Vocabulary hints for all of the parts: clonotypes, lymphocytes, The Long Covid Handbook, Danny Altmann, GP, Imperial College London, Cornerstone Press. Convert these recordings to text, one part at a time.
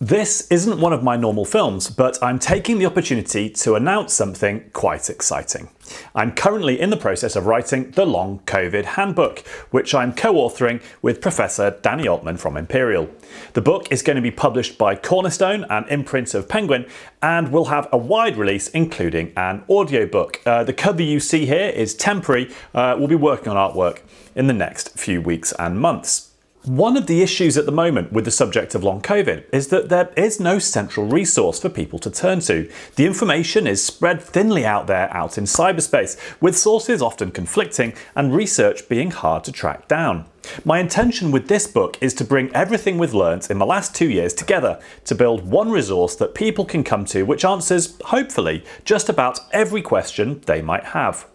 This isn't one of my normal films, but I'm taking the opportunity to announce something quite exciting. I'm currently in the process of writing The Long Covid Handbook, which I'm co-authoring with Professor Danny Altmann from Imperial. The book is going to be published by Cornerstone, an imprint of Penguin, and will have a wide release including an audiobook. The cover you see here is temporary. We'll be working on artwork in the next few weeks and months. One of the issues at the moment with the subject of long COVID is that there is no central resource for people to turn to. The information is spread thinly out there, out in cyberspace, with sources often conflicting and research being hard to track down. My intention with this book is to bring everything we've learnt in the last 2 years together to build one resource that people can come to which answers, hopefully, just about every question they might have.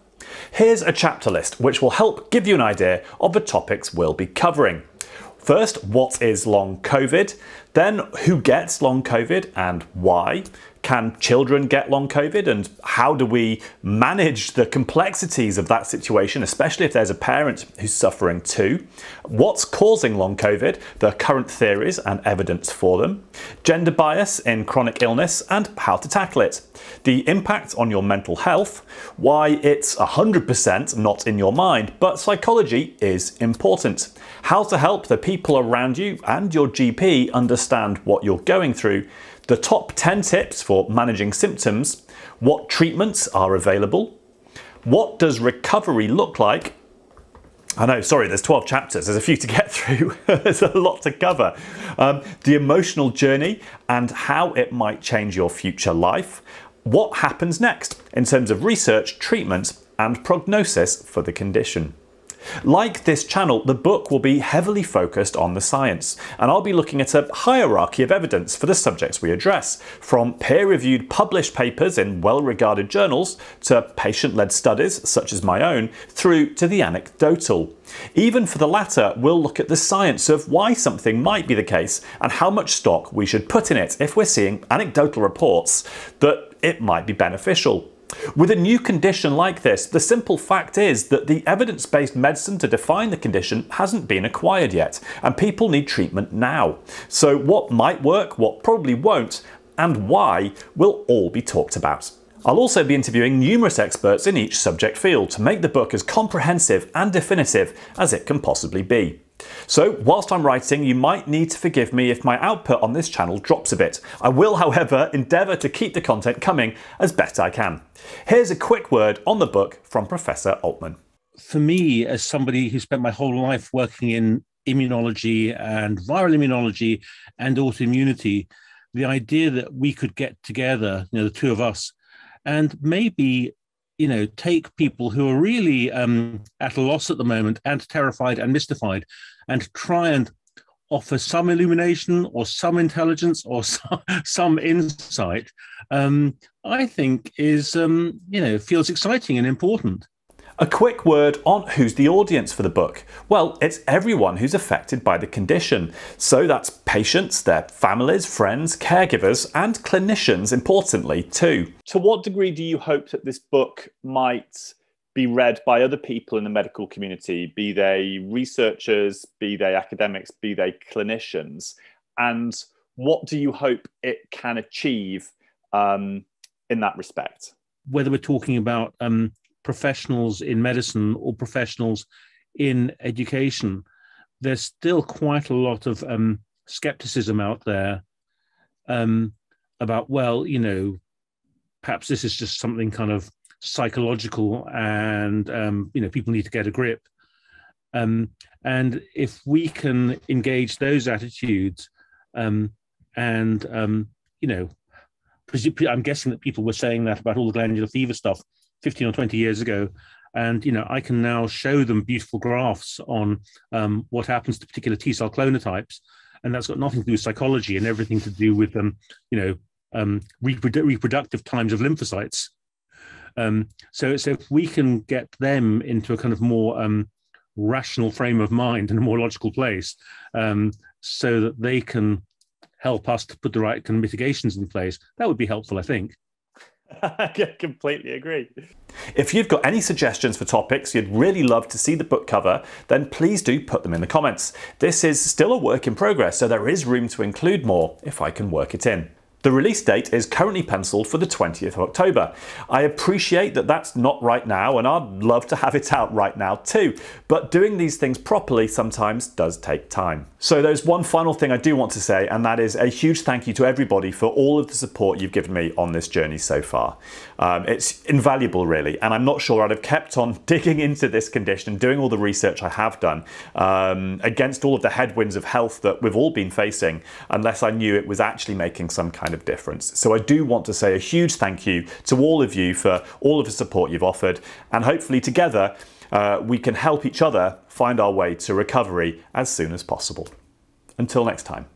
Here's a chapter list which will help give you an idea of the topics we'll be covering. First, what is long COVID? Then, who gets long COVID and why? Can children get long COVID, and how do we manage the complexities of that situation, especially if there's a parent who's suffering too? What's causing long COVID, the current theories and evidence for them? Gender bias in chronic illness and how to tackle it. The impact on your mental health, why it's 100% not in your mind, but psychology is important. How to help the people around you and your GP understand what you're going through. The top 10 tips for managing symptoms, what treatments are available, what does recovery look like? I know, sorry, there's 12 chapters, there's a few to get through, there's a lot to cover. The emotional journey and how it might change your future life, what happens next in terms of research, treatment and prognosis for the condition. Like this channel, the book will be heavily focused on the science, and I'll be looking at a hierarchy of evidence for the subjects we address, from peer-reviewed published papers in well-regarded journals, to patient-led studies such as my own, through to the anecdotal. Even for the latter, we'll look at the science of why something might be the case and how much stock we should put in it if we're seeing anecdotal reports that it might be beneficial. With a new condition like this, the simple fact is that the evidence-based medicine to define the condition hasn't been acquired yet, and people need treatment now. So what might work, what probably won't, and why will all be talked about. I'll also be interviewing numerous experts in each subject field to make the book as comprehensive and definitive as it can possibly be. So, whilst I'm writing, you might need to forgive me if my output on this channel drops a bit. I will, however, endeavour to keep the content coming as best I can. Here's a quick word on the book from Professor Altmann. For me, as somebody who spent my whole life working in immunology and viral immunology and autoimmunity, the idea that we could get together, the two of us, and maybe take people who are really at a loss at the moment and terrified and mystified, and try and offer some illumination or some intelligence or some insight, I think is, feels exciting and important. A quick word on who's the audience for the book. Well, it's everyone who's affected by the condition. So that's patients, their families, friends, caregivers, and clinicians, importantly, too. To what degree do you hope that this book might be read by other people in the medical community, be they researchers, be they academics, be they clinicians? And what do you hope it can achieve in that respect? Whether we're talking about professionals in medicine or professionals in education, there's still quite a lot of skepticism out there about, well, perhaps this is just something kind of psychological and, people need to get a grip. And if we can engage those attitudes and, I'm guessing that people were saying that about all the glandular fever stuff 15 or 20 years ago, and I can now show them beautiful graphs on what happens to particular T-cell clonotypes, and that's got nothing to do with psychology and everything to do with reproductive times of lymphocytes. So if we can get them into a kind of more rational frame of mind and a more logical place, so that they can help us to put the right kind of mitigations in place, that would be helpful, I think. I completely agree. If you've got any suggestions for topics you'd really love to see the book cover, then please do put them in the comments. This is still a work in progress, so there is room to include more if I can work it in. The release date is currently penciled for the 20th of October. I appreciate that that's not right now, and I'd love to have it out right now too, but doing these things properly sometimes does take time. So there's one final thing I do want to say, and that is a huge thank you to everybody for all of the support you've given me on this journey so far. It's invaluable really, and I'm not sure I'd have kept on digging into this condition and doing all the research I have done against all of the headwinds of health that we've all been facing unless I knew it was actually making some kind of difference. So I do want to say a huge thank you to all of you for all of the support you've offered, and hopefully together we can help each other find our way to recovery as soon as possible. Until next time.